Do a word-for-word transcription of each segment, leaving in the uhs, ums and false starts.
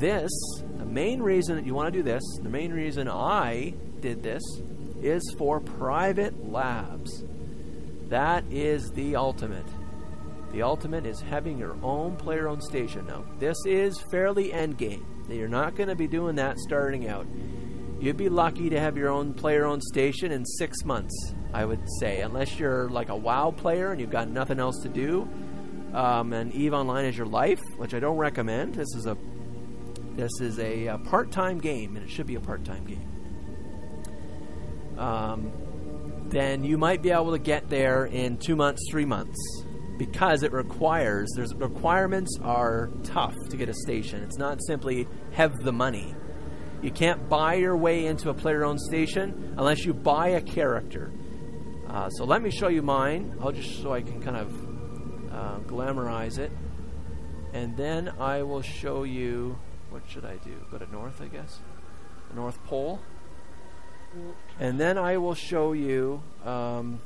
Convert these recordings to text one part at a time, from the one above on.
this, the main reason that you want to do this, the main reason I did this, is for private labs. That is the ultimate. The ultimate is having your own player-owned station. Now, this is fairly endgame. You're not going to be doing that starting out. You'd be lucky to have your own player-owned station in six months, I would say, unless you're like a WoW player and you've got nothing else to do, um, and EVE Online is your life, which I don't recommend. This is a this is a, a part-time game, and it should be a part-time game. Um, then you might be able to get there in two months, three months. Because it requires, there's requirements are tough to get a station. It's not simply have the money. You can't buy your way into a player-owned station unless you buy a character. Uh, so let me show you mine. I'll just so I can kind of uh, glamorize it, and then I will show you. What should I do? Go to north, I guess, the North Pole, and then I will show you um,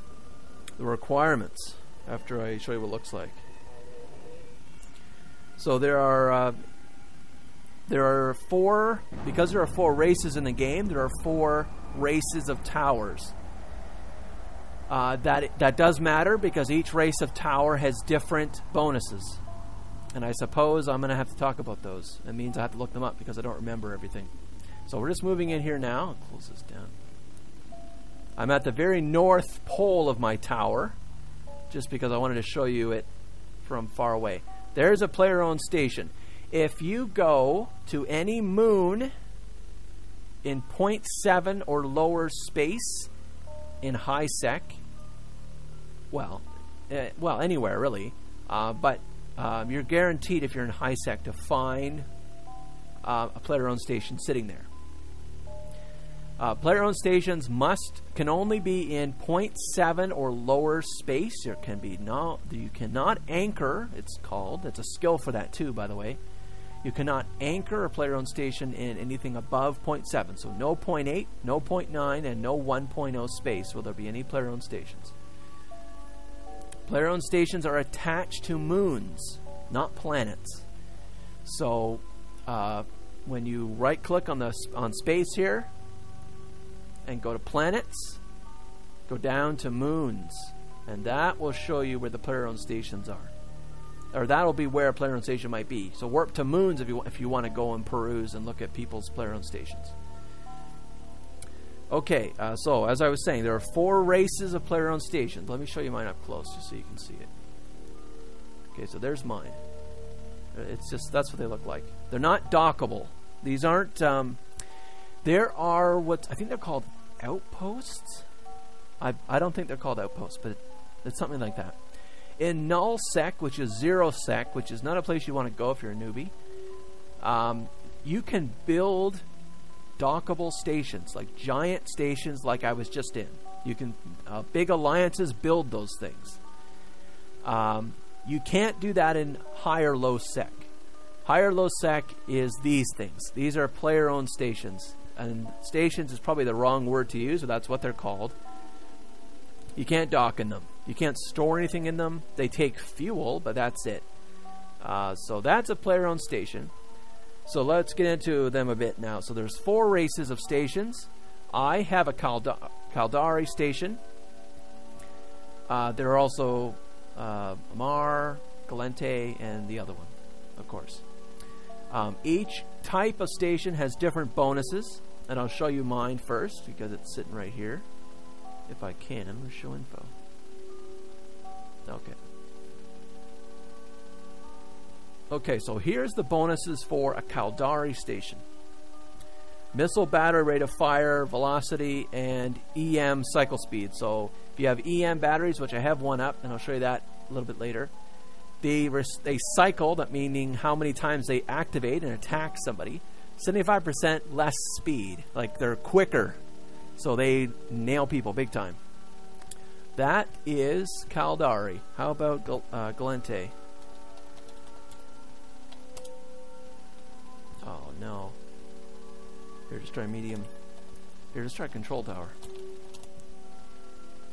the requirements. After I show you what it looks like. So there are uh, there are four, because there are four races in the game, there are four races of towers. Uh, that that does matter because each race of tower has different bonuses, and I suppose I'm gonna have to talk about those. It means I have to look them up because I don't remember everything. So we're just moving in here now. I'll close this down. I'm at the very north pole of my tower, just because I wanted to show you it from far away. There's a player-owned station. If you go to any moon in zero point seven or lower space in high sec, well, uh, well, anywhere really, uh, but um, you're guaranteed if you're in high sec to find uh, a player-owned station sitting there. Uh, player-owned stations must can only be in zero point seven or lower space. There can be no, you cannot anchor. It's called. That's a skill for that too, by the way. You cannot anchor a player-owned station in anything above zero point seven. So no zero point eight, no zero point nine, and no one point zero space will there be any player-owned stations. Player-owned stations are attached to moons, not planets. So uh, when you right-click on the on space here. And go to planets, go down to moons, and that will show you where the player-owned stations are, or that'll be where a player-owned station might be. So warp to moons if you if you want to go and peruse and look at people's player-owned stations. Okay, uh, so as I was saying, there are four races of player-owned stations. Let me show you mine up close just so you can see it. Okay, so there's mine. It's just that's what they look like. They're not dockable. These aren't. Um, there are what I think they're called. Outposts? I, I don't think they're called outposts, but it, it's something like that. In null sec, which is zero sec, which is not a place you want to go if you're a newbie, um, you can build dockable stations, like giant stations like I was just in. You can, uh, big alliances build those things. Um, you can't do that in high or low sec. High or low sec is these things. These are player-owned stations. And stations is probably the wrong word to use, but that's what they're called. You can't dock in them. You can't store anything in them. They take fuel, but that's it. Uh, so that's a player-owned station. So let's get into them a bit now. So there's four races of stations. I have a Caldari, Caldari station. Uh, there are also uh, Amarr, Gallente, and the other one, of course. Um, each type of station has different bonuses, and I'll show you mine first because it's sitting right here. If I can, I'm going to show info. Okay. Okay, so here's the bonuses for a Caldari station. Missile battery rate of fire, velocity, and E M cycle speed. So if you have E M batteries, which I have one up, and I'll show you that a little bit later. They, they cycle, that meaning how many times they activate and attack somebody, seventy-five percent less speed. Like they're quicker, so they nail people big time. That is Caldari. How about uh, Gallente? Oh no. Here, just try medium. Here, just try control tower.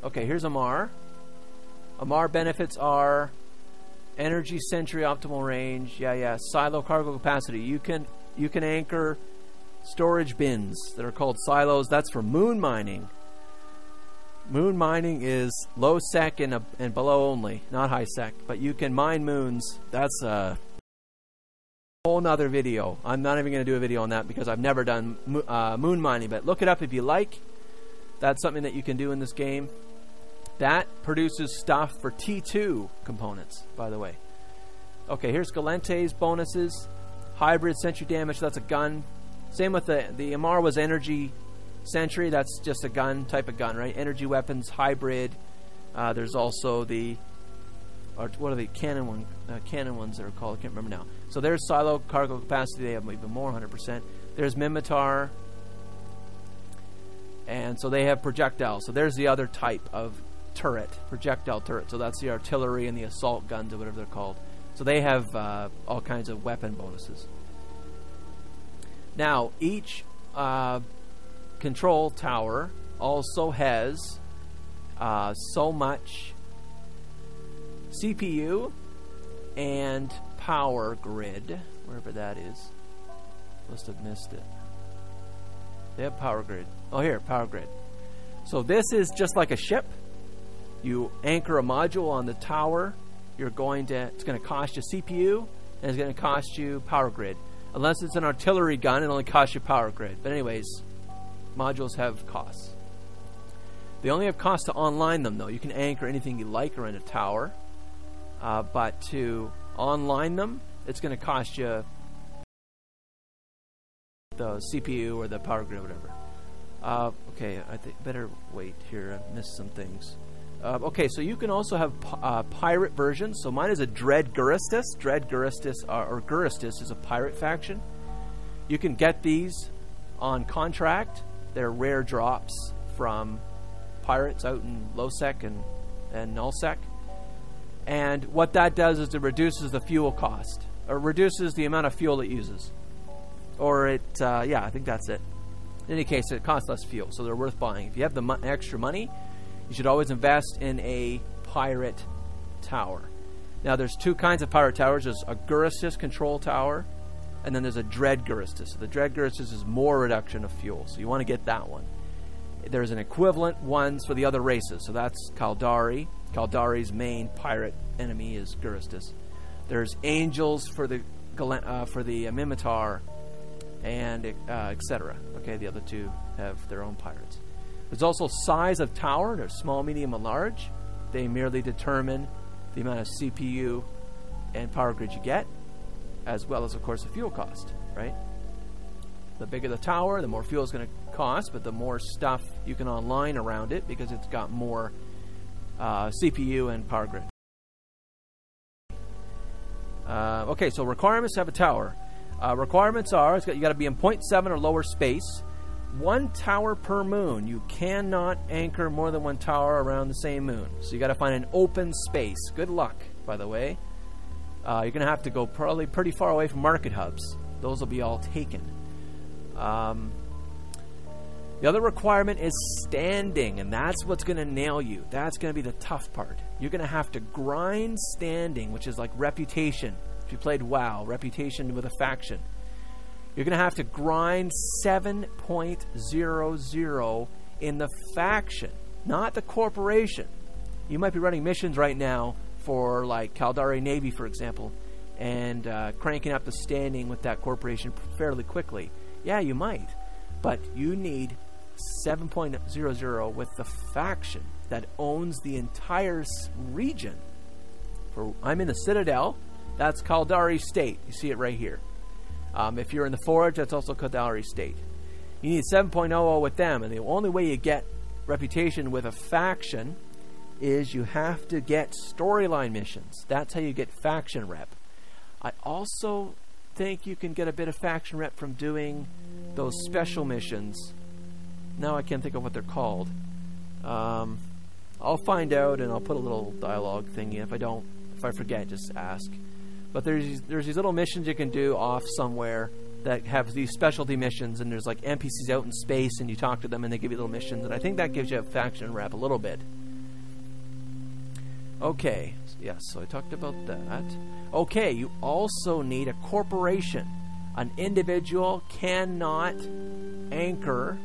Okay, here's Amarr. Amarr benefits are energy sentry optimal range, yeah yeah, silo cargo capacity. You can you can anchor storage bins that are called silos. That's for moon mining. Moon mining is low sec and, a, and below only, not high sec. But you can mine moons. That's a whole nother video. I'm not even going to do a video on that because I've never done mo uh, moon mining. But look it up if you like. That's something that you can do in this game. That produces stuff for T two components, by the way. Okay, here's Gallente's bonuses. Hybrid sentry damage, that's a gun. Same with the, the Amarr was energy sentry, that's just a gun, type of gun, right? Energy weapons, hybrid. Uh, there's also the, or what are the cannon, one, uh, cannon ones that are called? I can't remember now. So there's silo, cargo capacity, they have even more, one hundred percent. There's Minmatar. And so they have projectiles. So there's the other type of turret, projectile turret. So that's the artillery and the assault guns or whatever they're called. So they have uh, all kinds of weapon bonuses. Now, each uh, control tower also has uh, so much C P U and power grid, wherever that is. Must have missed it. They have power grid. Oh, here, power grid. So this is just like a ship. You anchor a module on the tower. You're going to, it's going to cost you C P U and it's going to cost you power grid. Unless it's an artillery gun, it only costs you power grid. But anyways, modules have costs. They only have costs to online them, though. You can anchor anything you like around a tower. Uh, but to online them, it's going to cost you the C P U or the power grid or whatever. Uh, okay, I think better wait here. I missed some things. Uh, okay, so you can also have uh, pirate versions. So mine is a Dread Guristas. Dread Guristas, uh, or Guristas, is a pirate faction. You can get these on contract. They're rare drops from pirates out in low sec and, and null sec. And what that does is it reduces the fuel cost, or reduces the amount of fuel it uses. Or it, uh, yeah, I think that's it. In any case, it costs less fuel, so they're worth buying. If you have the mo- extra money, you should always invest in a pirate tower. Now there's two kinds of pirate towers. There's a Guristas control tower, and then there's a Dread Guristas. So the Dread Guristas is more reduction of fuel, so you want to get that one. There's an equivalent ones for the other races. So that's Caldari. Caldari's main pirate enemy is Guristas. There's angels for the uh, for the uh, Minmatar, and uh, et cetera. Okay, the other two have their own pirates. There's also size of tower. There's small, medium, and large. They merely determine the amount of C P U and power grid you get, as well as, of course, the fuel cost, right? The bigger the tower, the more fuel is going to cost, but the more stuff you can online around it because it's got more uh, C P U and power grid. Uh, okay, so requirements to have a tower. Uh, requirements are, it's got, you got to be in zero point seven or lower space. One tower per moon. You cannot anchor more than one tower around the same moon. So you got to find an open space. Good luck, by the way. Uh, you're going to have to go probably pretty far away from market hubs. Those will be all taken. Um, the other requirement is standing, and that's what's going to nail you. That's going to be the tough part. You're going to have to grind standing, which is like reputation. If you played WoW, reputation with a faction. You're going to have to grind seven point zero zero in the faction, not the corporation. You might be running missions right now for, like, Caldari Navy, for example, and uh, cranking up the standing with that corporation fairly quickly. Yeah, you might, but you need seven point zero zero with the faction that owns the entire region. For, I'm in the Citadel. That's Caldari State. You see it right here. Um, if you're in the Forge, that's also Caldari State. You need seven point zero zero with them, and the only way you get reputation with a faction is you have to get storyline missions. That's how you get faction rep. I also think you can get a bit of faction rep from doing those special missions. Now I can't think of what they're called. Um, I'll find out, and I'll put a little dialogue thing in. If I don't, if I forget, just ask. But there's, there's these little missions you can do off somewhere that have these specialty missions, and there's like N P Cs out in space, and you talk to them and they give you little missions, and I think that gives you a faction rep a little bit. Okay, yes, so I talked about that. Okay, you also need a corporation. An individual cannot anchor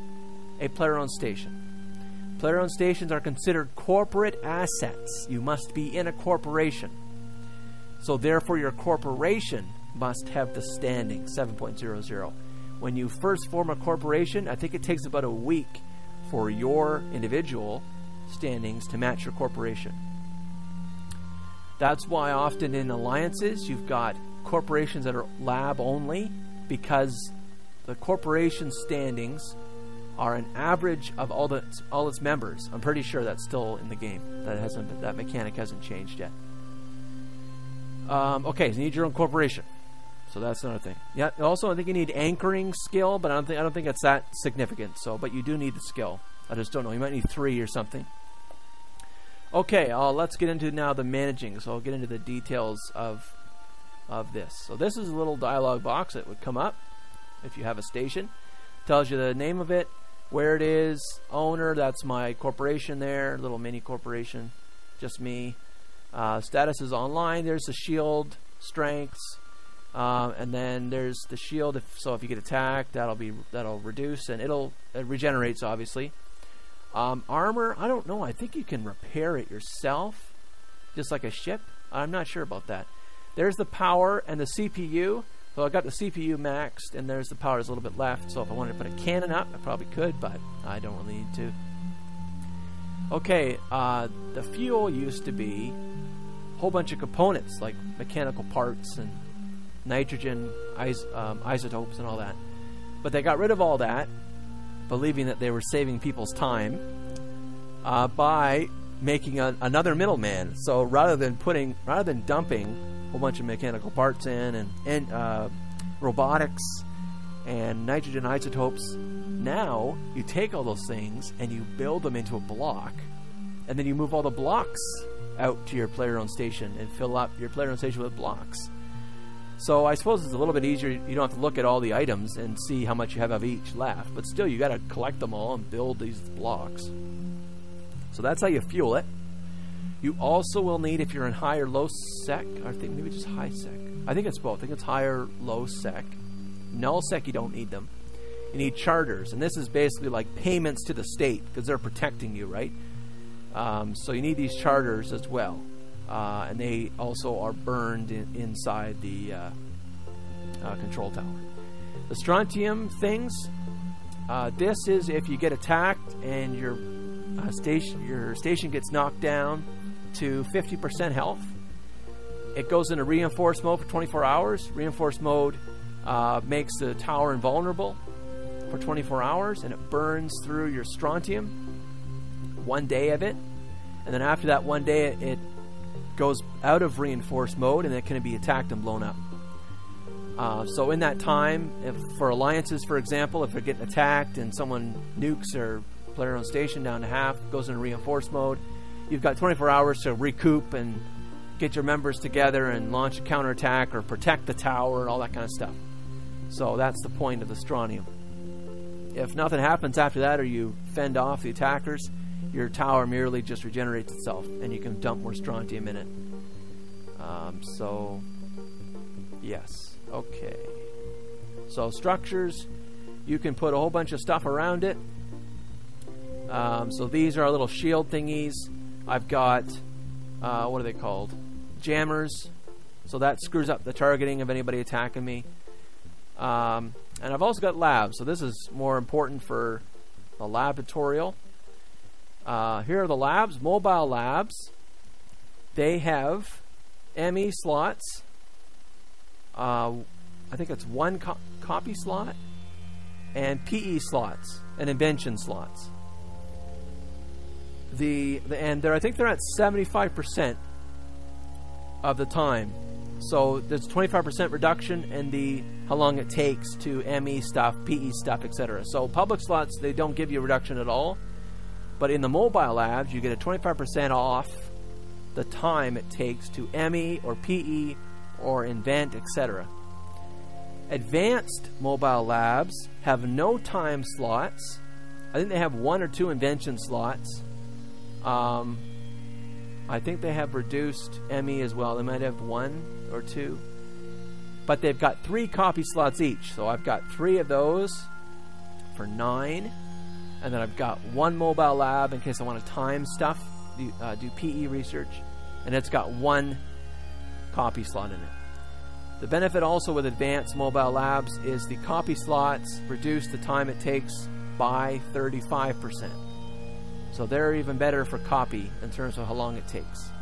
a player-owned station. Player-owned stations are considered corporate assets. You must be in a corporation. So therefore your corporation must have the standing, seven point zero zero. When you first form a corporation, I think it takes about a week for your individual standings to match your corporation. That's why often in alliances you've got corporations that are lab only, because the corporation standings are an average of all the all its members. I'm pretty sure that's still in the game. That hasn't that mechanic hasn't changed yet. Um, okay, so you need your own corporation. So that's another thing. Yeah. Also, I think you need anchoring skill, but I don't think I don't think it's that significant. So, but you do need the skill. I just don't know. You might need three or something. Okay. Uh, let's get into now the managing. So I'll get into the details of of this. So this is a little dialog box that would come up if you have a station. Tells you the name of it, where it is, owner. That's my corporation there. Little mini corporation. Just me. Uh, status is online. There's the shield strengths. Um, and then there's the shield. If, so if you get attacked, that'll be that'll reduce, and it'll it regenerates obviously. Um, armor, I don't know. I think you can repair it yourself, just like a ship. I'm not sure about that. There's the power and the C P U. So I got the C P U maxed, and there's the power is a little bit left. So if I wanted to put a cannon up, I probably could, but I don't really need to. Okay, uh, the fuel used to be a whole bunch of components like mechanical parts and nitrogen is, um, isotopes and all that, but they got rid of all that, believing that they were saving people's time uh, by making a, another middleman. So rather than putting, rather than dumping a whole bunch of mechanical parts in and, and uh, robotics and nitrogen isotopes, now you take all those things and you build them into a block, and then you move all the blocks out to your player-owned station and fill up your player-owned station with blocks. So I suppose it's a little bit easier. You don't have to look at all the items and see how much you have of each left, but still you got to collect them all and build these blocks. So that's how you fuel it. You also will need, if you're in high or low sec, I think maybe just high sec. I think it's both. I think it's high or low sec. Null sec, you don't need them. You need charters, and this is basically like payments to the state because they're protecting you, right? Um, so you need these charters as well. Uh, and they also are burned in, inside the uh, uh, control tower. The strontium things. Uh, this is if you get attacked and your uh, station your station gets knocked down to fifty percent health. It goes into reinforced mode for twenty-four hours. Reinforced mode uh, makes the tower invulnerable for twenty-four hours, and it burns through your strontium. One day of it, and then after that one day, it, it goes out of reinforced mode, and it can be attacked and blown up. Uh, so in that time, if, for alliances, for example, if they're getting attacked and someone nukes or player-owned station down to half, goes into reinforced mode, you've got twenty-four hours to recoup and get your members together and launch a counterattack or protect the tower and all that kind of stuff. So that's the point of the strontium. If nothing happens after that, or you fend off the attackers, your tower merely just regenerates itself, and you can dump more strontium in it. Um, so, yes. Okay. So, structures. You can put a whole bunch of stuff around it. Um, so, these are our little shield thingies. I've got, uh, what are they called? Jammers. So, that screws up the targeting of anybody attacking me. Um, and I've also got labs. So, this is more important for the lab tutorial. Uh, here are the labs, mobile labs. They have M E slots. Uh, I think it's one co copy slot, and P E slots, and invention slots. The, the and there, I think they're at seventy-five percent of the time. So there's twenty-five percent reduction in the how long it takes to M E stuff, P E stuff, et cetera. So public slots, they don't give you a reduction at all. But in the mobile labs, you get a twenty-five percent off the time it takes to M E or P E or invent, et cetera. Advanced mobile labs have no time slots. I think they have one or two invention slots. Um, I think they have reduced M E as well. They might have one or two. But they've got three copy slots each. So I've got three of those for nine. And then I've got one mobile lab in case I want to time stuff, do, uh, do P E research. And it's got one copy slot in it. The benefit also with advanced mobile labs is the copy slots reduce the time it takes by thirty-five percent. So they're even better for copy in terms of how long it takes.